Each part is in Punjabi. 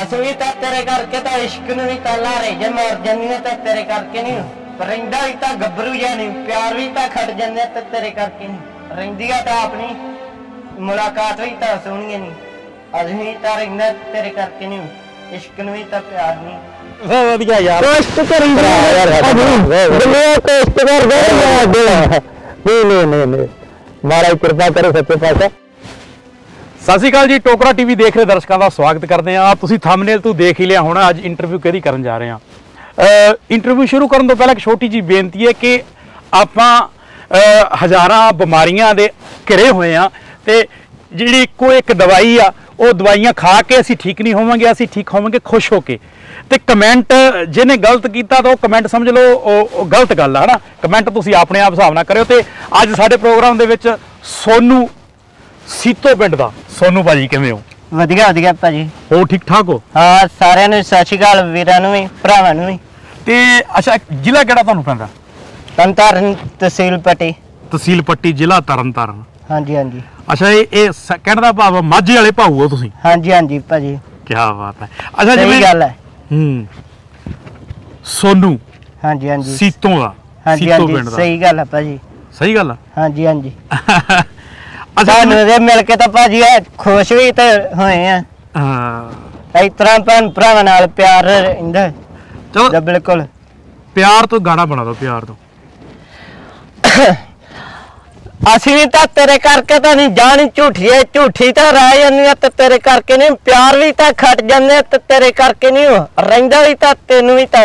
असुई तक तेरे करके तो इश्क न भी तला रे जन और जन्ने तक तेरे करके नहीं रिंदा भी तक गबरू या नहीं प्यार भी तक खट जन्ने तक तेरे करके नहीं रिंदिया तो अपनी मुलाकात भी तक सुनिए नहीं असुई तक रिंदा तेरे करके नहीं इश्क न भी तक प्यार नहीं वो बढ़िया यार दोस्त कर यार दुनिया को इश्क कर दे नहीं महाराज कृपा करो सच्चे पासा। सत श्री अकाल जी, टोकरा टीवी देख रहे दर्शकों का स्वागत करते हैं। तुसी थंबनेल तो देख ही लिया होना अज इंटरव्यू किहदी करन जा रहे हैं। इंटरव्यू शुरू करने तो पहले एक छोटी जी बेनती है कि आपां हज़ारां बीमारियां दे घिरे होए हैं ते जिहड़ी इक्को एक दवाई आ वो दवाइयां खा के असी ठीक नहीं होवांगे, असी ठीक होवांगे खुश होके। तो कमेंट जिन्हें गलत किया तो कमेंट समझ लो गलत गल है ना, कमेंट तुम अपने आप हिसाब नाल करो। तो अज साडे प्रोग्राम दे विच सोनू सीतो पिंड दा सोनू भाजी किवें हो? वधिया वधिया भाजी, हो ठीक ठाक हो? हाँ सारिआं नूं सत श्री अकाल, वीरां नूं भी भरावां नूं भी। ते अच्छा जिला किहड़ा तुहानूं पैंदा? तरनतारन, तहसील पट्टी। तहसील पट्टी, जिला तरनतारन। हाँ जी हाँ जी। अच्छा ये कहण दा भाव माझे वाले भाऊ हो तुसीं? हाँ जी हाँ जी भाजी, क्या बात है। अच्छा जी गल है सोनू। हाँ जी हाँ जी सीतों दा। हाँ जी हाँ जी सही गल है भाजी, सही गल है। हाँ जी हाँ जी। अच्छा मिल के तो भाजी खुश भी तो होए हैं। हाँ इस तरह भैन भरावां नाल प्यार रहिंदा। चलो बिल्कुल प्यार तो गाना बना दो प्यार तो। असली तो तेरे करके तो नहीं जान झूठीए, झूठी तो रह जानी तो तेरे करके नहीं, प्यार भी तो खट जाने तो तेरे करके नहीं, रहिंदा भी तो तेनू भी तो,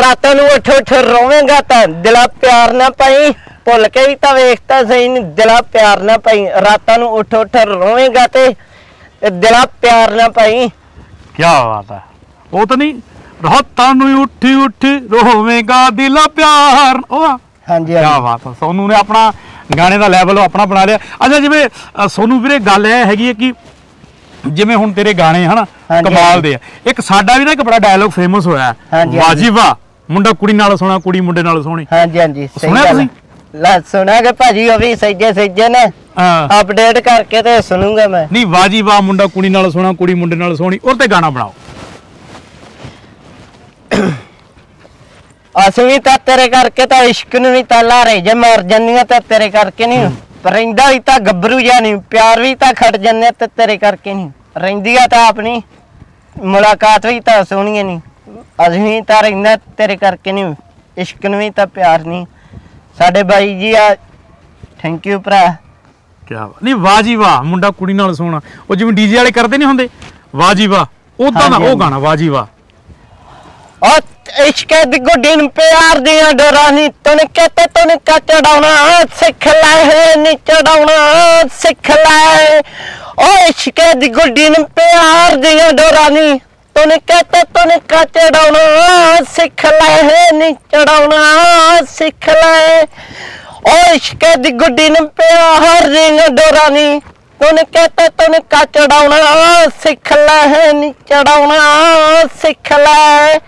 रातों नूं उठ उठ रोवेंगा तो दिला प्यार ना पाई, भुल के भी तो वेखता सही नहीं दिला प्यार ना पाई, रातों नूं उठ उठ रोवेंगा तो दिला प्यार ना पाई। क्या बात है, वो तो नहीं रातों नूं उठ उठ रोवेंगा दिला प्यार। हाँ जी क्या बात है, सोनू ने अपना गाने का लैवल अपना बना लिया। अच्छा जिमें सोनू वीरे गल यह हैगी है कि जिमें हुण तेरे गाने है ना कमाल दे, एक साडा भी ना एक बड़ा डायलॉग फेमस होया वाजिबा मुंडा कुड़ी नाल सोहना कुड़ी मुंडे नाल सोहनी। हां जी हां जी सुनिया तुसीं? ला सुनांगे भाजी, ओ भी सज्जे सज्जे ने अपडेट करके ते सुनूंगा मैं। नहीं वाजिबा मुंडा कुड़ी नाल सोहना कुड़ी मुंडे नाल सोहनी और ते गाना बनाओ। असली तो तेरे करके तो इश्क न भी तला रे जे मर जन्निया तो तेरे करके नहीं, रिंदा भी तो गबरू या नहीं प्यार भी तो खट जन्ने तो तेरे करके नहीं, रिंदिया तो अपनी मुलाकात भी तो सोहनी नहीं, असली तो रिंदा तेरे करके नहीं, इश्क न भी तो प्यार नहीं। साडे बाई जी आ थैंक यू भरा। क्या नहीं वाह जी वाह मुंडा कुड़ी नाल सोहना, वो जिवें डीजे वाले करते नहीं होंगे वाह जी वाह उदां दा वो गाना वाह जी वाह। इश्क दी गुड्डी नूं प्यार दियां डोरां नी तुनके ते तुनका चढ़ाउणा सिख लै नी चढ़ाउणा सिख लै, ओ इश्क दी गुड्डी नूं प्यार दियां डोरां नी तुनके ते तुनका चढ़ाउणा सिख लै नी चढ़ाउणा सिख लै, ओ इश्क दी गुड्डी नूं प्यार दियां डोरां नी तुनके ते तुनका चढ़ाउणा सिख लै नी चढ़ाउणा सिख लै।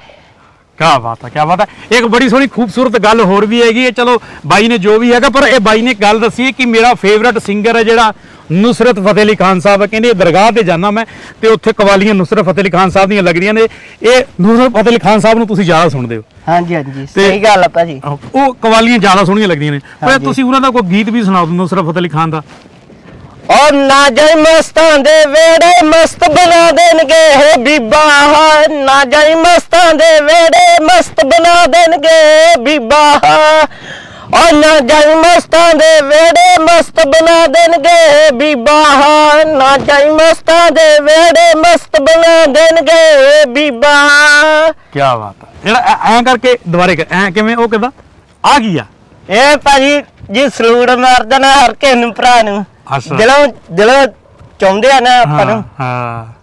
क्या बात है क्या बात है, एक बड़ी सोहनी खूबसूरत गल होर भी हैगी। चलो बाई ने जो भी हैगा पर ये बाई ने गल दसी है कि मेरा फेवरेट सिंगर है जिहड़ा नुसरत फतेह अली खान साहब है, कहते दरगाह पर जाना मैं तो उत्थे कवालियां नुसरत फतेह अली खान साहब दियां लगदियां ने, ये नुसरत फतेह अली खान साहब नूं तुसीं ज़्यादा सुणदे हो? हाँ जी हाँ जी सही गल है भाजी, वो कवालियां ज़्यादा सोहणियां लगदियां ने। पर तुसीं उहनां दा कोई गीत भी सुणाओ नुसरत फतेह अली खान दा। और ना जाई मस्तां दे वेड़े मस्त बना देंगे हे बीबा, ना जाई मस्तां दे वेड़े मस्त बना देंगे बीबा, और ना जाई मस्तां दे वेड़े मस्त बना देंगे बीबा, ना जाई मस्तां दे वेड़े मस्त बना देंगे बीबा। क्या बात है, जेड़ा ऐ करके दुबारे ऐ किवें ओ किदा आ गया ए भाजी जी सलूट मारदे ने हर किसे नूं भरा नूं दिलों दिलों चाहते हैं ना अपन। हाँ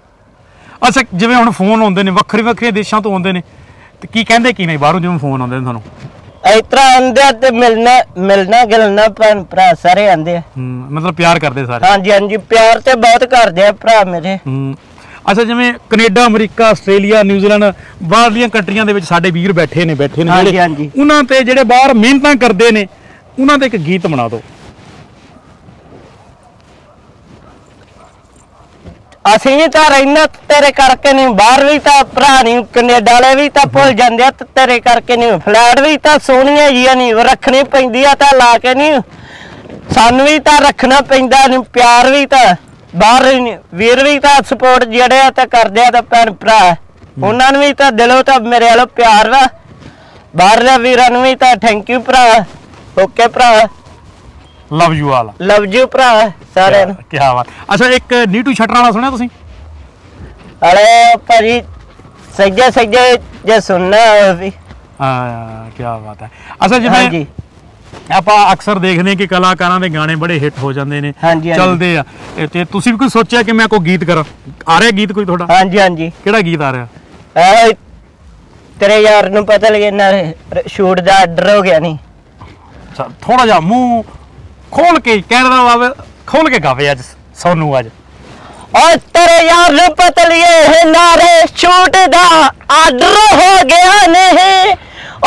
अच्छा जिवें हुण फोन आउंदे ने वखरे वखरे देशों तो आउंदे ने ते की कहंदे की नहीं बाहरों जिवें फोन आउंदे ने तुहानूं इस तरह आंदे ते मिलना मिलना गिलना भैन भरा सारे आंदे मतलब प्यार करदे सारे। हाँ जी हाँ जी प्यार ते बहुत करदे भरा मेरे। अच्छा जिवें कनेडा अमरीका आस्ट्रेलिया न्यूजीलैंड बाहरलियां कंट्रियां दे विच साडे वीर बैठे ने जिहड़े उन्हां ते जिहड़े बाहर मेहनतां करदे ने उन्हां ते इक गीत बना दो। ਅਸੀਂ ਤਾਂ ਰਹਿਣਾ ਤੇਰੇ ਕਰਕੇ ਨਹੀਂ, ਬਾਹਰ ਵੀ ਤਾਂ ਭਰਾ ਨਹੀਂ, ਕੈਨੇਡਾ ਵਾਲੇ ਵੀ ਤਾਂ ਭੁੱਲ ਜਾਂਦੇ ਆ ਤੇਰੇ ਕਰਕੇ ਨਹੀਂ, ਫਲੈਟ ਵੀ ਤਾਂ ਸੋਹਣੀਆਂ ਜੀਆਂ ਨਹੀਂ ਰੱਖਣੀ ਪੈਂਦੀ ਆ ਤਾਂ ਲਾ ਕੇ ਨਹੀਂ, ਸਾਨੂੰ ਵੀ ਤਾਂ ਰੱਖਣਾ ਪੈਂਦਾ ਨਹੀਂ, ਪਿਆਰ ਵੀ ਤਾਂ ਬਾਹਰ ਵੀਰ ਵੀ ਤਾਂ ਸਪੋਰਟ ਜਿਹੜੇ ਆ ਤਾਂ ਕਰਦੇ ਆ ਤਾਂ ਭੈਣ ਭਰਾ ਉਹਨਾਂ ਨੂੰ ਵੀ ਤਾਂ ਦਿਲੋਂ ਤਾਂ ਮੇਰੇ ਵੱਲੋਂ ਪਿਆਰ ਵਾ, ਬਾਹਰਲੇ ਵੀਰਾਂ ਨੂੰ ਵੀ ਤਾਂ ਥੈਂਕ ਯੂ ਭਰਾ, ਓਕੇ ਭਰਾ, love you all, love you ਭਰਾ ਸਾਰਿਆਂ ਨੂੰ। ਕੀ ਬਾਤ। ਅੱਛਾ ਇੱਕ ਨੀਟੂ ਸ਼ਟਰ ਵਾਲਾ ਸੁਣਿਆ ਤੁਸੀਂ? ਅਰੇ ਭਾਜੀ ਸੱਜੇ ਸੱਜੇ ਜੇ ਸੁਣਨਾ ਹੋਵੇ। ਹਾਂ ਕੀ ਬਾਤ ਹੈ। ਅੱਛਾ ਜਿਵੇਂ ਆਪਾਂ ਅਕਸਰ ਦੇਖਦੇ ਹਾਂ ਕਿ ਕਲਾਕਾਰਾਂ ਦੇ ਗਾਣੇ ਬੜੇ ਹਿੱਟ ਹੋ ਜਾਂਦੇ ਨੇ, ਚੱਲਦੇ ਆ, ਤੇ ਤੁਸੀਂ ਵੀ ਕੋਈ ਸੋਚਿਆ ਕਿ ਮੈਂ ਕੋਈ ਗੀਤ ਕਰਾਂ? ਆ ਰਿਹਾ ਗੀਤ ਕੋਈ ਤੁਹਾਡਾ? ਹਾਂਜੀ ਹਾਂਜੀ। ਕਿਹੜਾ ਗੀਤ ਆ ਰਿਹਾ? ਤੇਰੇ ਯਾਰ ਨੂੰ ਪਤਾ ਲੱਗੇ ਨਾ ਸ਼ੂਟ ਦਾ ਆਰਡਰ ਹੋ ਗਿਆ ਨਹੀਂ। ਅੱਛਾ ਥੋੜਾ ਜਿਹਾ ਮੂੰਹ खोल के कैमरा वावे खोल के गावे आज सोनू आज। और तेरे यार ने पतलिए है नारे शूट दा आर्डर हो गया नहीं,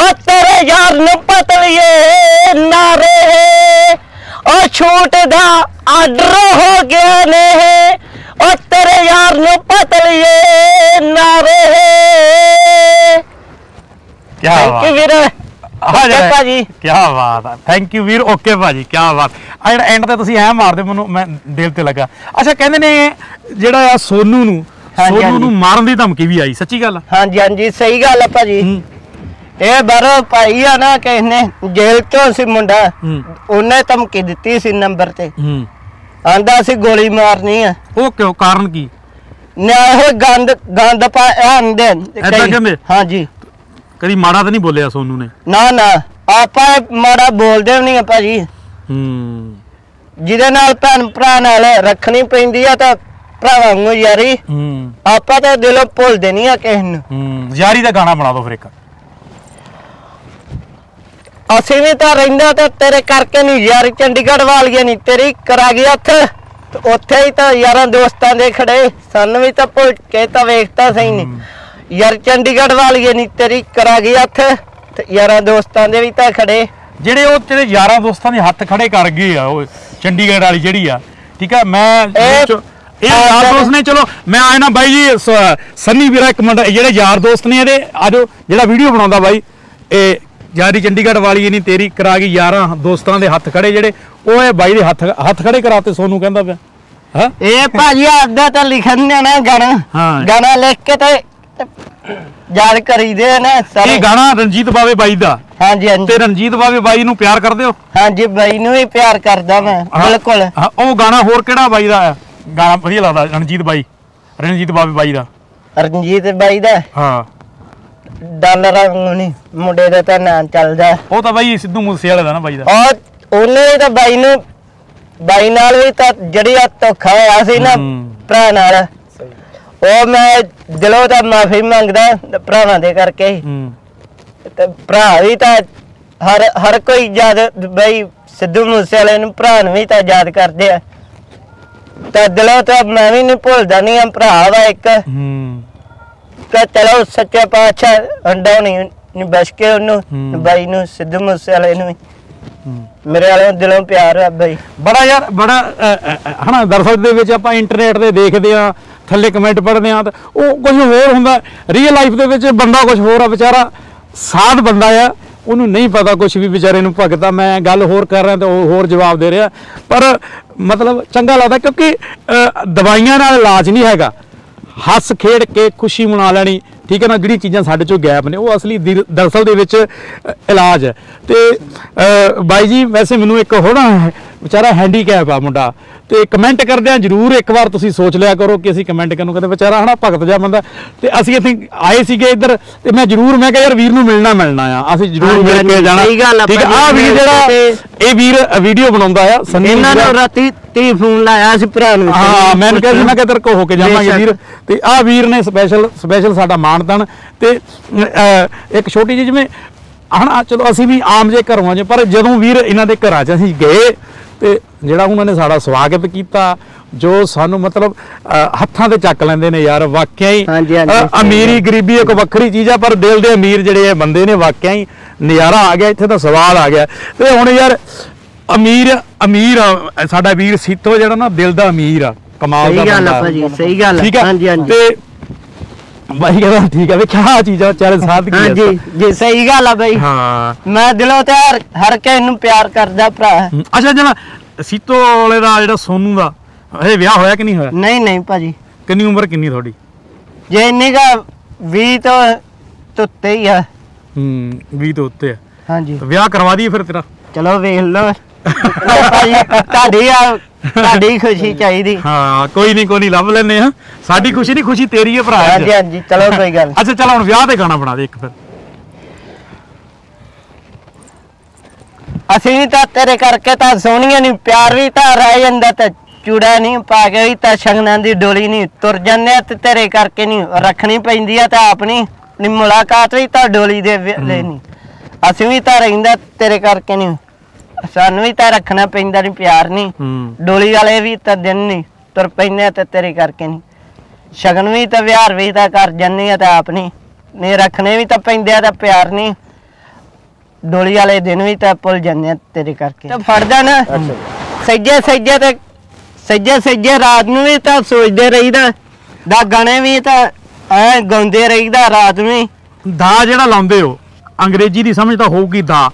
और तेरे यार ने पतलिए है नारे है और शूट दा आर्डर हो गया नहीं, और तेरे यार ने पतलिए नारे है। क्या बात है भाजी, क्या बात है, थैंक यू वीर, ओके भाजी, क्या बात। अगर एंड तो तुम ऐ मारते मैं, दिल ते लगा। अच्छा कहते ने जो सोनू मारन की धमकी भी आई, सच्ची गल? हाँ जी हाँ जी सही गल है भाजी, ये बारो पाई आ ना किसी ने जेल चो सी मुंडा, उन्हें धमकी दिती सी नंबर ते, आंदा सी गोली मारनी है। ओ क्यों, कारण की? ना गंद गंद पाए। हाँ जी। कभी माड़ा तो नहीं बोलिया सोनू ने? ना ना आप माड़ा बोलते नहीं भाजी, जिदे नाल भैन भरा नाल रखनी पैंदी आ तां भरा वांगू यारी, आप तां दिलों भुलदे नहीं आ किसी नूं। यारी दा गाना बना दो फिर एक। असीं भी तां रहिंदा तां तेरे करके नहीं यारी, चंडीगढ़ वालियां नहीं तेरी करा गई हत्थ, उत्थे ही तां यारां दोस्तां दे खड़े सन, भी तां भुल के तां वेखदा सही नहीं यार, चंडीगढ़ वाली नी तेरी करा गई हथ, यारा दोस्तां दे भी तां खड़े जेडे ओ तेरे यारा दोस्तां दे हथ खड़े कर गए आ ओ चंडीगढ़ वाली जेडी आ। ठीक है मैं ਇਹ ਯਾਰ ਦੋਸਤ ਨੇ, ਚਲੋ ਮੈਂ ਆਇਆ ਨਾ ਬਾਈ ਜੀ ਸੰਨੀ ਵੀਰਾ ਇੱਕ ਮਿੰਟ, ਜਿਹੜੇ ਯਾਰ ਦੋਸਤ ਨੇ ਇਹਦੇ ਆਜੋ, ਜਿਹੜਾ ਵੀਡੀਓ ਬਣਾਉਂਦਾ ਬਾਈ ਇਹ ਯਾਰੀ ਚੰਡੀਗੜ੍ਹ ਵਾਲੀ ਨੀ ਤੇਰੀ ਕਰਾ ਗਈ ਯਾਰਾਂ ਦੋਸਤਾਂ ਦੇ ਹੱਥ ਖੜੇ, ਜਿਹੜੇ ਉਹ ਇਹ ਬਾਈ ਦੇ ਹੱਥ ਖੜੇ ਕਰਾਤੇ ਸੋਨੂੰ ਕਹਿੰਦਾ ਪਿਆ। ਹਾਂ ਇਹ ਭਾਜੀ ਅੱਧਾ ਤਾਂ ਲਿਖਣ ਨਾ ਗਾਣਾ, ਗਾਣਾ ਲਿਖ ਕੇ ਤੇ ਯਾਦ ਕਰੀਦੇ ਨਾ ਸਾਰੇ। ਇਹ ਗਾਣਾ ਰਣਜੀਤ ਬਾਵੇ ਬਾਈ ਦਾ? ਹਾਂਜੀ ਹਾਂਜੀ। ਤੇ ਰਣਜੀਤ ਬਾਵੇ ਬਾਈ ਨੂੰ ਪਿਆਰ ਕਰਦੇ ਹੋ? ਹਾਂਜੀ ਬਾਈ ਨੂੰ ਵੀ ਪਿਆਰ ਕਰਦਾ ਮੈਂ ਬਿਲਕੁਲ। ਉਹ ਗਾਣਾ ਹੋਰ ਕਿਹੜਾ ਬਾਈ ਦਾ ਗਾਣਾ ਵਧੀਆ ਲੱਗਦਾ ਰਣਜੀਤ ਬਾਈ, ਰਣਜੀਤ ਬਾਵੇ ਬਾਈ ਦਾ? ਰਣਜੀਤ ਬਾਈ ਦਾ ਹਾਂ ਡਾਲਰਾਂ ਨਹੀਂ ਮੁੰਡੇ ਦਾ ਤਾਂ ਨਾਂ ਚੱਲਦਾ, ਉਹ ਤਾਂ ਬਾਈ ਸਿੱਧੂ ਮੂਸੇ ਵਾਲੇ ਦਾ ਨਾ ਬਾਈ ਦਾ, ਉਹ ਉਹਨੇ ਤਾਂ ਬਾਈ ਨੂੰ ਬਾਈ ਨਾਲ ਵੀ ਤਾਂ ਜਿਹੜੀ ਧੋਖਾ ਹੋਇਆ ਸੀ ਨਾ ਭਰਾ ਨਾਲ, ਉਹ ਮੈਂ ਦਿਲੋਂ ਤਾਂ ਮਾਫੀ ਮੰਗਦਾ ਭਰਾਵਾਂ ਦੇ ਕਰਕੇ, ਤੇ ਭਰਾ ਵੀ ਤਾਂ ਹਰ ਕੋਈ ਯਾਦ ਬਈ ਸਿੱਧੂ ਮੂਸੇ ਵਾਲੇ ਨੂੰ ਭਰਾ ਨੂੰ ਵੀ ਤਾਂ ਯਾਦ ਕਰਦੇ ਆ, ਤੇ ਦਿਲੋਂ ਤਾਂ ਮੈਂ ਵੀ ਨਹੀਂ ਭੁੱਲਦਾ ਨਹੀਂ ਆ ਭਰਾ ਵਾ ਇੱਕ। ਤੇ ਚਲੋ ਸੱਚੇ ਪਾਤਸ਼ਾਹ ਅੰਡਾ ਨਹੀਂ ਬਸ ਕੇ ਉਹਨੂੰ ਬਾਈ ਨੂੰ ਸਿੱਧੂ ਮੂਸੇ ਵਾਲੇ ਨੂੰ ਮੇਰੇ ਵਾਲੇ ਦਿਲੋਂ ਪਿਆਰ ਆ ਬਾਈ ਬੜਾ ਯਾਰ ਬੜਾ ਹਨਾ। ਦਰਸ਼ਕ ਦੇ ਵਿੱਚ ਆਪਾਂ ਇੰਟਰਨੈਟ ਤੇ ਦੇਖਦੇ ਆ, ਥੱਲੇ ਕਮੈਂਟ ਪੜ੍ਹਦੇ ਹਾਂ ਤਾਂ ਉਹ ਕੁਝ ਹੋਰ ਹੁੰਦਾ, ਰੀਅਲ ਲਾਈਫ ਦੇ ਵਿੱਚ ਬੰਦਾ ਕੁਝ ਹੋਰ ਆ, ਵਿਚਾਰਾ ਸਾਧ ਬੰਦਾ ਆ, ਉਹਨੂੰ ਨਹੀਂ ਪਤਾ ਕੁਝ ਵੀ ਵਿਚਾਰੇ ਨੂੰ ਭਗਤਾ। ਮੈਂ ਗੱਲ ਹੋਰ ਕਰ ਰਿਹਾ ਤਾਂ ਉਹ ਹੋਰ ਜਵਾਬ ਦੇ ਰਿਹਾ, ਪਰ ਮਤਲਬ ਚੰਗਾ ਲੱਗਦਾ ਕਿਉਂਕਿ ਦਵਾਈਆਂ ਨਾਲ ਇਲਾਜ ਨਹੀਂ ਹੈਗਾ, ਹੱਸ ਖੇਡ ਕੇ ਖੁਸ਼ੀ ਮਨਾ ਲੈਣੀ, ਠੀਕ ਹੈ ਨਾ, ਜਿਹੜੀ ਚੀਜ਼ਾਂ ਸਾਡੇ ਚੋਂ ਗੈਪ ਨੇ ਉਹ ਅਸਲੀ ਦਰਸਲ ਦੇ ਵਿੱਚ ਇਲਾਜ ਹੈ। ਤੇ ਬਾਈ ਜੀ ਵੈਸੇ ਮੈਨੂੰ ਇੱਕ ਹੋਣਾ ਵਿਚਾਰਾ ਹੈਂਡੀਕੈਪ ਆ ਮੁੰਡਾ, ਤੇ ਕਮੈਂਟ ਕਰਦੇ ਆ ਜ਼ਰੂਰ ਇੱਕ ਵਾਰ ਤੁਸੀਂ ਸੋਚ ਲਿਆ ਕਰੋ ਕਿ ਅਸੀਂ ਕਮੈਂਟ ਕਰਨ ਨੂੰ ਕਹਿੰਦੇ ਵਿਚਾਰਾ ਹਨਾ ਭਗਤ ਜਾ ਬੰਦਾ, ਤੇ ਅਸੀਂ ਇੱਥੇ ਆਏ ਸੀਗੇ ਇੱਧਰ ਤੇ ਮੈਂ ਜ਼ਰੂਰ ਮੈਂ ਕਿਹਾ ਯਾਰ ਵੀਰ ਨੂੰ ਮਿਲਣਾ ਆ, ਅਸੀਂ ਜ਼ਰੂਰ ਮਿਲ ਕੇ ਜਾਣਾ। ਠੀਕ ਆ ਆ ਵੀਰ ਜਿਹੜਾ ਇਹ ਵੀਰ ਵੀਡੀਓ ਬਣਾਉਂਦਾ ਆ ਸੰਨੀ, ਇਹਨਾਂ ਨੂੰ ਰਾਤੀ 30 ਫੋਨ ਲਾਇਆ ਸੀ ਭਰਾ ਨੂੰ, ਹਾਂ ਮੈਂ ਕਿਹਾ ਸੀ ਮੈਂ ਕਿਹਾ ਤੇਰੇ ਕੋ ਹੋ ਕੇ ਜਾਵਾਂਗੇ ਵੀਰ, ਤੇ ਆ ਵੀਰ ਨੇ ਸਪੈਸ਼ਲ ਸਾਡਾ ਮਾਨਤਨ। ਤੇ ਇੱਕ ਛੋਟੀ ਜਿਹੀ ਜਿਵੇਂ ਹਨਾ ਚਲੋ ਅਸੀਂ ਵੀ ਆਮ ਜੇ ਘਰੋਂ ਜੇ, ਪਰ ਜਦੋਂ ਵੀਰ ਇਹਨਾਂ ਦੇ ਘਰਾਂ 'ਚ ਅਸੀਂ ਗਏ ਤੇ ਜਿਹੜਾ ਉਹਨਾਂ ਨੇ ਸਾਡਾ ਸਵਾਗਤ ਕੀਤਾ, ਜੋ ਸਾਨੂੰ ਮਤਲਬ ਹੱਥਾਂ ਤੇ ਚੱਕ ਲੈਂਦੇ ਨੇ ਯਾਰ, ਵਾਕਿਆ ਹੀ ਅਮੀਰੀ ਗਰੀਬੀ ਇੱਕ ਵੱਖਰੀ ਚੀਜ਼ ਆ, ਪਰ ਦਿਲ ਦੇ ਅਮੀਰ ਜਿਹੜੇ ਬੰਦੇ ਨੇ ਵਾਕਿਆ ਹੀ ਨਜ਼ਾਰਾ ਆ ਗਿਆ ਇੱਥੇ ਤਾਂ, ਸਵਾਲ ਆ ਗਿਆ। ਤੇ ਹੁਣ ਯਾਰ ਅਮੀਰ ਸਾਡਾ ਵੀਰ ਸੀਤੋ ਜਿਹੜਾ ਨਾ ਦਿਲ ਦਾ ਅਮੀਰ ਆ, ਕਮਾਲ ਦਾ ਬੰਦਾ। ਸਹੀ ਗੱਲ ਹੈ ਹਾਂਜੀ ਹਾਂਜੀ ਤੇ ਬਾਈ ਕਹਿੰਦਾ ਠੀਕ ਹੈ ਵੇ ਕਿਆ ਚੀਜ਼ ਆ ਚਲ ਸਾਧ ਕੀ ਹਾਂਜੀ ਜੀ ਸਹੀ ਗੱਲ ਆ ਬਾਈ ਹਾਂ ਮੈਂ ਦਿਲੋਂ ਤੇ ਹਰ ਕੇ ਇਹਨੂੰ ਪਿਆਰ ਕਰਦਾ ਭਰਾ। ਅੱਛਾ ਜਮਾ ਸੀਤੋ ਵਾਲੇ ਦਾ ਜਿਹੜਾ ਸੋਨੂ ਦਾ ਇਹ ਵਿਆਹ ਹੋਇਆ ਕਿ ਨਹੀਂ ਹੋਇਆ? ਨਹੀਂ ਨਹੀਂ ਭਾਜੀ। ਕਿੰਨੀ ਉਮਰ ਕਿੰਨੀ ਤੁਹਾਡੀ? ਜੇ ਇੰਨੀ ਦਾ 20 ਤੋਂ ਉੱਤੇ ਹੀ ਆ। 20 ਤੋਂ ਉੱਤੇ ਆ ਹਾਂਜੀ। ਵਿਆਹ ਕਰਵਾ ਦੀ ਫਿਰ ਤੇਰਾ? ਚਲੋ ਵੇਖ ਲਓ ਭਾਜੀ ਤੁਹਾਡੀ ਆ ਸਾਡੀ ਖੁਸ਼ੀ ਚਾਹੀਦੀ। ਹਾਂ ਕੋਈ ਨਹੀਂ ਕੋਈ ਨਹੀਂ ਲੱਭ ਲੈਨੇ ਆ। ਸਾਡੀ ਖੁਸ਼ੀ ਨਹੀਂ ਖੁਸ਼ੀ ਤੇਰੀ ਹੈ ਭਰਾ। ਹਾਂਜੀ ਹਾਂਜੀ ਚਲੋ ਕੋਈ ਗੱਲ। ਅੱਛਾ ਚਲ ਹੁਣ ਵਿਆਹ ਤੇ ਗਾਣਾ ਬਣਾ ਦੇ ਇੱਕ ਫਿਰ। ਅਸੀਂ ਤਾਂ ਤੇਰੇ ਕਰਕੇ ਤਾਂ ਸੋਹਣੀਆਂ ਨਹੀਂ ਪਿਆਰ ਵੀ ਤਾਂ ਰਹਿ ਜਾਂਦਾ ਤੇ ਚੂੜਾ ਨਹੀਂ ਪਾ ਕੇ ਵੀ ਤਾਂ ਸ਼ਗਨਾਂ ਦੀ ਡੋਲੀ ਨਹੀਂ ਤੁਰ ਜਾਂਦੇ ਤੇ ਤੇਰੇ ਕਰਕੇ ਨਹੀਂ ਰੱਖਣੀ ਪੈਂਦੀ ਆ ਤਾਂ ਆਪਣੀ ਮੁਲਾਕਾਤ ਵੀ ਤਾਂ ਡੋਲੀ ਦੇ ਵੇਲੇ ਨਹੀਂ। ਅਸੀਂ ਵੀ ਤਾਂ ਰਹਿੰਦਾ ਤੇਰੇ ਕਰਕੇ ਨਹੀਂ ਸਾਨੂੰ ਵੀ ਤਾਂ ਰੱਖਣਾ ਪੈਂਦਾ ਨਹੀਂ ਪਿਆਰ ਨਹੀਂ ਡੋਲੀ ਵਾਲੇ ਵੀ ਤਾਂ ਦਿਨ ਨਹੀਂ ਤੁਰ ਪੈਂਦੇ ਤੇ ਤੇਰੇ ਕਰਕੇ ਨਹੀਂ ਸ਼ਗਨ ਵੀ ਤਾਂ ਵਿਹਾਰ ਵੀ ਤਾਂ ਕਰ ਜਾਂਦੇ ਆ ਤਾਂ ਆਪ ਨਹੀਂ ਰੱਖਣੇ ਵੀ ਤਾਂ ਪੈਂਦੇ ਆ ਤਾਂ ਪਿਆਰ ਨਹੀਂ ਡੋਲੀ ਵਾਲੇ ਦਿਨ ਵੀ ਤਾਂ ਭੁੱਲ ਜਾਂਦੇ ਆ ਤੇਰੇ ਕਰਕੇ। ਤਾਂ ਫੜਦਾ ਨਾ ਸੱਜੇ ਸੱਜੇ ਤੇ ਸੱਜੇ ਸੱਜੇ ਰਾਤ ਨੂੰ ਵੀ ਤਾਂ ਸੋਚਦੇ ਰਹੀਦਾ ਦਾ ਗਾਣੇ ਵੀ ਤਾਂ ਐ ਗਾਉਂਦੇ ਰਹੀਦਾ ਰਾਤ ਨੂੰ ਦਾ ਜਿਹੜਾ ਲਾਉਂਦੇ ਹੋ ਅੰਗਰੇਜ਼ੀ ਦੀ ਸਮਝ ਤਾਂ ਹੋਊਗੀ ਦਾ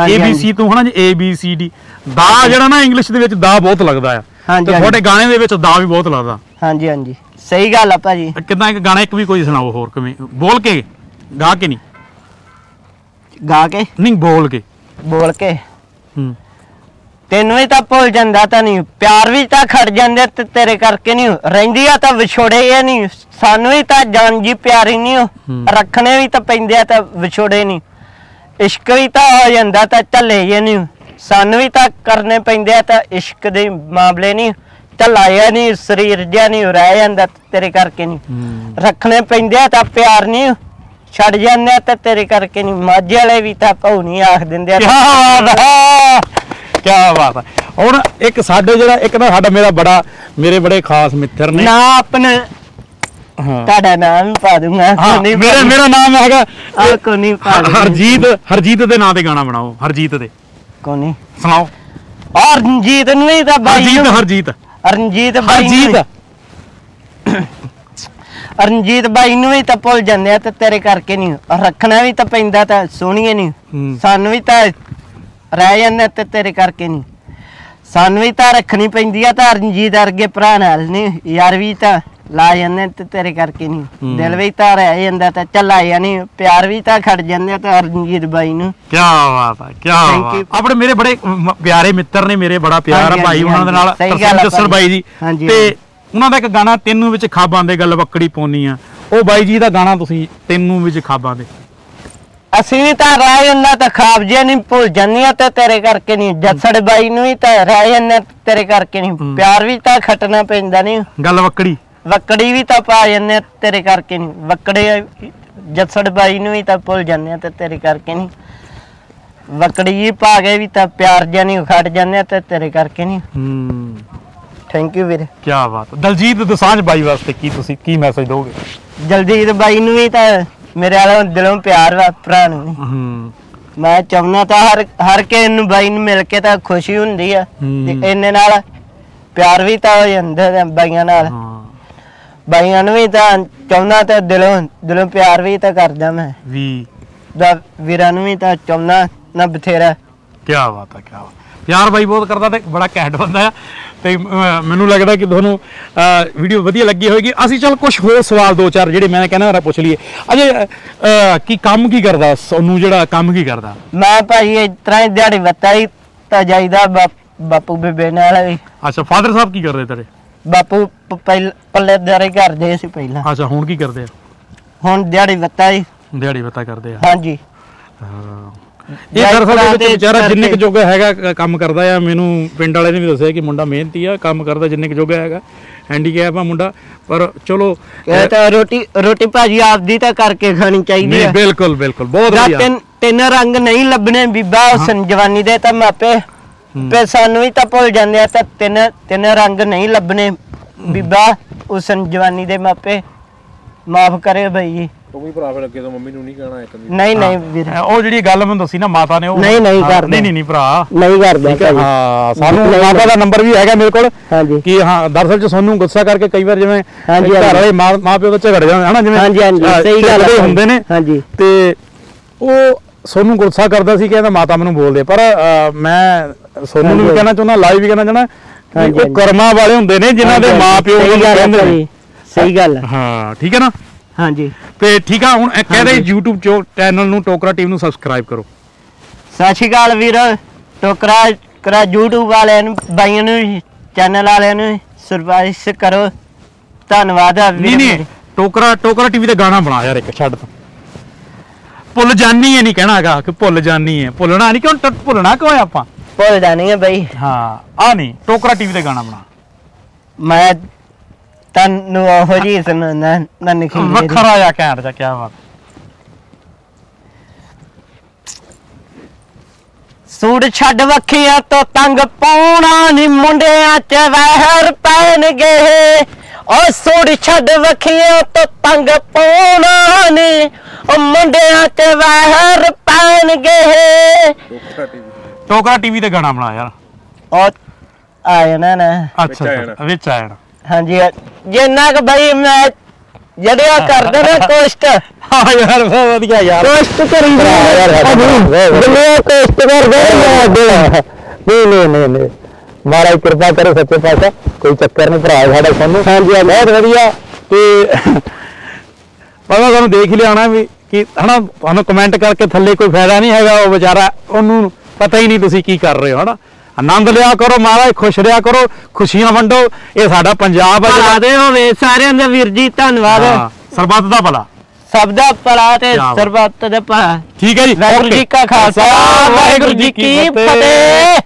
ABC ਤੋਂ ਹਨਾ ਜੀ ABCD ਦਾ ਜਿਹੜਾ ਨਾ ਇੰਗਲਿਸ਼ ਦੇ ਵਿੱਚ ਦਾ ਬਹੁਤ ਲੱਗਦਾ ਆ ਤੇ ਤੁਹਾਡੇ ਗਾਣੇ ਦੇ ਵਿੱਚ ਦਾ ਵੀ ਬਹੁਤ ਲੱਗਦਾ। ਹਾਂਜੀ ਹਾਂਜੀ ਸਹੀ ਗੱਲ ਆ ਭਾਜੀ। ਕਿਦਾਂ ਇੱਕ ਗਾਣਾ ਇੱਕ ਵੀ ਕੋਈ ਸੁਣਾਓ ਹੋਰ ਕਿਵੇਂ ਬੋਲ ਕੇ ਗਾ ਕੇ ਨਹੀਂ ਗਾ ਕੇ ਨਹੀਂ ਬੋਲ ਕੇ ਤੈਨੂੰ ਵੀ ਤਾਂ ਭੁੱਲ ਜਾਂਦਾ ਤਾਂ ਨਹੀਂ ਪਿਆਰ ਵੀ ਤਾਂ ਖੜ ਜਾਂਦੇ ਤੇ ਤੇਰੇ ਕਰਕੇ ਨਹੀਂ ਰਹਿੰਦੀ ਆ ਤਾਂ ਵਿਛੋੜੇ ਇਹ ਨਹੀਂ ਸਾਨੂੰ ਵੀ ਤਾਂ ਜਾਨ ਜੀ ਪਿਆਰੀ ਨਹੀਂ ਰੱਖਣੇ ਵੀ ਤਾਂ ਪੈਂਦੇ ਆ ਤਾਂ ਵਿਛੋੜੇ ਨਹੀਂ ਇਸ਼ਕ ਵੀ ਤਾਂ ਹੋ ਜਾਂਦਾ ਤਾਂ ਝੱਲੇ ਜੇ ਨਹੀਂ ਸਾਨੂੰ ਵੀ ਤਾਂ ਕਰਨੇ ਪੈਂਦੇ ਆ ਤਾਂ ਇਸ਼ਕ ਦੇ ਮਾਮਲੇ ਨਹੀਂ ਝੱਲਾਇਆ ਨਹੀਂ ਸਰੀਰ ਜਿਹਾ ਨਹੀਂ ਰਹਿ ਜਾਂਦਾ ਤੇਰੇ ਕਰਕੇ ਨਹੀਂ ਰੱਖਣੇ ਪੈਂਦੇ ਆ ਤਾਂ ਪਿਆਰ ਨਹੀਂ ਛੱਡ ਜਾਂਦੇ ਤਾਂ ਤੇਰੇ ਕਰਕੇ ਨਹੀਂ ਮਾਝੇ ਵਾਲੇ ਵੀ ਤਾਂ ਭੌ ਨਹੀਂ ਆਖ ਦਿੰਦੇ ਆ। ਕਿਆ ਬਾਤ ਹੈ। ਹੁਣ ਇੱਕ ਸਾਡੇ ਜਿਹੜਾ ਇੱਕ ਨਾ ਸਾਡਾ ਮੇਰਾ ਬੜਾ ਮੇਰੇ ਬੜੇ ਖਾਸ ਮਿੱਤਰ ਨੇ ਨਾ ਆਪਣੇ ਤੁਹਾਡਾ ਨਾਮ ਪਾ ਦੂੰਗਾ ਮੇਰਾ ਨਾਮ ਹੈਗਾ ਹਰਜੀਤ। ਹਰਜੀਤ ਦੇ ਨਾਂ ਤੇ ਗਾਣਾ ਬਣਾਓ ਹਰਜੀਤ ਦੇ ਕੋਨੀ ਸੁਣਾਓ। ਹਰਜੀਤ ਨਹੀਂ ਤਾਂ ਬਾਈ ਹਰਜੀਤ ਹਰਜੀਤ ਹਰਜੀਤ ਬਾਈ ਨੂੰ ਵੀ ਤਾਂ ਭੁੱਲ ਜਾਂਦੇ ਆ ਤੇ ਤੇਰੇ ਕਰਕੇ ਨਹੀਂ ਰੱਖਣਾ ਵੀ ਤਾਂ ਪੈਂਦਾ ਤਾਂ ਸੋਹਣੀਏ ਨਹੀਂ ਸਾਨੂੰ ਵੀ ਤਾਂ ਰਹਿ ਜਾਂਦੇ ਤੇ ਤੇਰੇ ਕਰਕੇ ਨਹੀਂ ਸਾਨੂੰ ਵੀ ਤਾਂ ਰੱਖਣੀ ਪੈਂਦੀ ਆ ਤਾਂ ਹਰਜੀਤ ਵਰਗੇ ਭਰਾ ਨਾਲ ਨਹੀਂ ਯਾਰ ਵੀ ਤਾਂ ਲਾ ਜਾਂਦੇ ਤੇ ਤੇਰੇ ਕਰਕੇ ਨਹੀਂ ਦਿਲ ਵੀ ਤਾਂ ਰਹਿ ਜਾਂਦਾ ਤਾਂ ਝੱਲਾਇਆ ਨਹੀਂ ਪਿਆਰ ਵੀ ਤਾਂ ਖੜ ਜਾਂਦੇ ਤਾਂ ਹਰਜੀਤ ਬਾਈ ਨੂੰ। ਕਿਆ ਬਾਤ ਆ ਕਿਆ ਬਾਤ। ਆਪਣੇ ਮੇਰੇ ਬੜੇ ਪਿਆਰੇ ਮਿੱਤਰ ਨੇ ਮੇਰੇ ਬੜਾ ਪਿਆਰ ਆ ਭਾਈ ਉਹਨਾਂ ਦੇ ਨਾਲ ਜੱਸਰ ਬਾਈ ਜੀ ਤੇ ਉਹਨਾਂ ਦਾ ਇੱਕ ਗਾਣਾ ਤੈਨੂੰ ਵਿੱਚ ਖਾਬਾਂ ਦੇ ਗੱਲ ਬੱਕੜੀ ਪਾਉਣੀ ਆ ਉਹ ਬਾਈ ਜੀ ਦਾ ਗਾਣਾ ਤੁਸੀਂ ਤੈਨੂੰ ਵਿੱਚ ਖਾਬਾਂ ਦੇ ਅਸੀਂ ਵੀ ਤਾਂ ਰਹਿ ਜਾਂਦਾ ਤਾਂ ਖਾਬ ਜੇ ਨਹੀਂ ਭੁੱਲ ਜਾਂਦੇ ਆ ਤਾਂ ਤੇਰੇ ਕਰਕੇ ਨਹੀਂ ਜੱਸਰ ਬਾਈ ਨੂੰ ਵੀ ਤਾਂ ਰਹਿ ਜਾਂਦਾ ਤੇਰੇ ਕਰਕੇ ਨਹੀਂ ਪਿਆਰ ਵੀ ਤਾਂ ਖਟਣਾ ਪੈਂਦਾ ਨਹੀਂ ਗੱਲ ਬੱਕੜੀ ਵੱਕੜੀ ਵੀ ਤਾਂ ਪਾ ਜਾਂਦੇ ਆ ਤੇਰੇ ਕਰਕੇ ਨਹੀਂ ਵੱਕੜੇ ਜੱਸੜ ਬਾਈ ਨੂੰ ਵੀ ਤਾਂ ਭੁੱਲ ਜਾਂਦੇ ਆ ਤੇ ਤੇਰੇ ਕਰਕੇ ਨਹੀਂ ਵੱਕੜੀ ਪਾ ਕੇ ਵੀ ਤਾਂ ਪਿਆਰ ਜਿਹਾ ਨਹੀਂ ਖੜ ਜਾਂਦੇ ਆ ਤੇ ਤੇਰੇ ਕਰਕੇ ਨਹੀਂ। ਥੈਂਕ ਯੂ ਵੀਰੇ। ਕੀ ਬਾਤ। ਦਲਜੀਤ ਦੋਸਾਂਝ ਬਾਈ ਵਾਸਤੇ ਕੀ ਤੁਸੀਂ ਕੀ ਮੈਸੇਜ ਦੋਗੇ? ਦਲਜੀਤ ਬਾਈ ਨੂੰ ਵੀ ਤਾਂ ਮੇਰੇ ਵਾਲਾ ਦਿਲੋਂ ਪਿਆਰ ਵਾ ਭਰਾ ਨੂੰ ਮੈਂ ਚਾਹੁੰਦਾ ਤਾਂ ਹਰ ਕੇ ਇਹਨੂੰ ਬਾਈ ਨੂੰ ਮਿਲ ਕੇ ਤਾਂ ਖੁਸ਼ੀ ਹੁੰਦੀ ਆ ਤੇ ਇਹਨੇ ਨਾਲ ਪਿਆਰ ਵੀ ਤਾਂ ਹੋ ਜਾਂਦਾ ਬਾਈਆਂ ਨਾਲ ਬਾਈਆਂ ਨੂੰ ਵੀ ਤਾਂ ਚਾਹੁੰਦਾ ਤਾਂ ਦਿਲੋਂ ਪਿਆਰ ਵੀ ਤਾਂ ਕਰਦਾ ਮੈਂ ਵੀ ਵੀਰਾਂ ਨੂੰ ਵੀ ਤਾਂ ਚਾਹੁੰਦਾ ਨਾ ਬਥੇਰਾ। ਕਿਆ ਬਾਤ ਆ ਕਿਆ ਪਿਆਰ ਬਾਈ ਬਹੁਤ ਕਰਦਾ ਤੇ ਬੜਾ ਘੈਂਟ ਬੰਦਾ ਆ ਤੇ ਮੈਨੂੰ ਲੱਗਦਾ ਕਿ ਤੁਹਾਨੂੰ ਵੀਡੀਓ ਵਧੀਆ ਲੱਗੀ ਹੋਏਗੀ। ਅਸੀਂ ਚੱਲ ਕੁਝ ਹੋਰ ਸਵਾਲ ਦੋ ਚਾਰ ਜਿਹੜੇ ਮੈਂ ਕਹਿੰਦਾ ਜਰਾ ਪੁੱਛ ਲਈਏ। ਅਜੇ ਕੀ ਕੰਮ ਕੀ ਕਰਦਾ ਸੋਨੂੰ ਜਿਹੜਾ ਕੰਮ ਕੀ ਕਰਦਾ? ਮੈਂ ਭਾਈ ਇਸ ਤਰ੍ਹਾਂ ਦਿਹਾੜੀ ਬੱਤਾ ਹੀ ਤਾਂ ਜਾਈਦਾ ਬਾਪੂ ਬੇਬੇ ਨਾਲ ਵੀ। ਅੱਛਾ ਫਾਦਰ ਸਾਹਿਬ ਕੀ ਕਰਦੇ ਤੇਰੇ ਬਾਪੂ? ਪੱਲੇਦਾਰੀ ਕਰਦੇ ਸੀ ਪਹਿਲਾਂ। ਅੱਛਾ ਹੁਣ ਕੀ ਕਰਦੇ ਆ? ਹੁਣ ਦਿਹਾੜੀ ਬੱਤਾ ਜੀ ਦਿਹਾੜੀ ਬੱਤਾ ਕਰਦੇ ਆ। ਹਾਂਜੀ ਇਹ ਦਰਸਲ ਦੇ ਵਿੱਚ ਵਿਚਾਰਾ ਜਿੰਨੇ ਕੁ ਜੋਗਾ ਹੈਗਾ ਕੰਮ ਕਰਦਾ ਆ। ਮੈਨੂੰ ਪਿੰਡ ਵਾਲੇ ਨੇ ਵੀ ਦੱਸਿਆ ਕਿ ਮੁੰਡਾ ਮਿਹਨਤੀ ਆ ਕੰਮ ਕਰਦਾ ਜਿੰਨੇ ਕੁ ਜੋਗਾ ਹੈਗਾ ਹੈਂਡੀਕੈਪ ਆ ਮੁੰਡਾ ਪਰ ਚਲੋ ਇਹ ਤਾਂ ਰੋਟੀ ਭਾਜੀ ਆਪਦੀ ਤਾਂ ਕਰਕੇ ਖਾਣੀ ਚਾਹੀਦੀ ਆ। ਬਿਲਕੁਲ ਬਿਲਕੁਲ ਬਹੁਤ ਵਧੀਆ। ਤਿੰਨ ਰੰਗ ਨਹੀਂ ਲੱਭਣੇ ਬੀਬਾ ਜਵਾਨੀ ਦੇ ਤਾਂ ਮਾਪੇ ਤੇ ਸਾਨੂੰ ਵੀ ਤਾਂ ਭੁੱਲ ਜਾਂਦੇ ਆ ਤਾਂ ਤਿੰਨ ਰੰਗ ਨਹੀਂ ਲੱਭਣੇ ਬੀਬਾ ਉਸ ਜਵਾਨੀ ਦੇ ਮਾਪੇ माफ करे भाई जी। नहीं नहीं ਵੀਰ ਉਹ ਜਿਹੜੀ ਗੱਲ ਮੈਨੂੰ ਦੱਸੀ ਨਾ ਮਾਤਾ ਨੇ ਉਹ ਨਹੀਂ ਨਹੀਂ ਕਰਦਾ ਨਹੀਂ ਨਹੀਂ ਭਰਾ ਨਹੀਂ ਕਰਦਾ। ਹਾਂ ਸਾਨੂੰ ਮਾਤਾ ਦਾ ਨੰਬਰ ਵੀ ਹੈਗਾ ਮੇਰੇ ਕੋਲ ਕਿ ਹਾਂ ਦਰਸਲ ਚ ਸਾਨੂੰ ਗੁੱਸਾ ਕਰਕੇ ਕਈ ਵਾਰ ਜਿਵੇਂ ਘਰ ਵਾਲੇ ਮਾਂ ਪਿਓ ਵਿੱਚ ਝਗੜ ਜਾਂਦੇ ਹਨਾ ਜਿਵੇਂ ਹਾਂਜੀ ਹਾਂਜੀ ਸਹੀ ਗੱਲ ਹੁੰਦੇ ਨੇ ਹਾਂਜੀ ਤੇ ਉਹ सोनू गुस्सा करता सी कहता माता मैनू बोलदे पर मैं सोनू नूं भी कहना चाहुंदा लाइव भी कहना चाहुंदा कि कर्मा वाले हुंदे ने जिन्हां दे मां पिओ कहंदे ने सही गल है। हां ठीक है ना हां जी ते ठीक है हुण कह रहे YouTube चैनल नूं टोकरा टीवी नूं सबसक्राइब करो। सत श्री अकाल वीर टोकरा करा YouTube वाले भाइयों नूं चैनल वाले नूं सरप्राइज करो धन्नवाद। नहीं टोकरा टीवी ते गाना बना यार एक छड्ड भुल जानी है नहीं कहना है कि भुल जानी है भुलना नहीं क्यों भुलना क्यों है आपां भुल जानी है भाई। हाँ आ नहीं टोकरा टीवी ते गाना बना मैं तन्नू ओहो जी सुनाना ना निकली वखरा जा कहर जा क्या बात सूट छड़ वखियां तो तंग पाउणा नहीं मुंडियां च वहर पैणगे और सूट छड़ वखियां तो तंग पाउणा नहीं टोकरा टीवी ते गाना बना यार और आया ना ना अच्छा विच आया ना हां जी जिन्ना क भाई मैं जड़िया कर दे ना कोस्ट। हां यार बहुत बढ़िया यार कोस्ट करी यार बल्ले कोस्ट कर दे नहीं नहीं नहीं महाराज कृपा करो सच्चे पातशाह कोई चक्कर नहीं भरा साडा सोनू। हां जी बहुत बढ़िया ते पता तुहानू देख लिया ना भी कि है ना कमेंट करके थले कोई फायदा नहीं है वो बेचारा उन्होंने पता ही नहीं तुसी की कर रहे हो है ना आनंद लिया करो महाराज खुश रहा करो खुशियां वंडो ये साडा पंजाब है सारे दा वीर जी धन्नवाद सरबत दा भला सब दा भला ते सरबत दा भला ठीक है जी वाहिगुरू जी का खालसा वाहिगुरू जी की फतेह।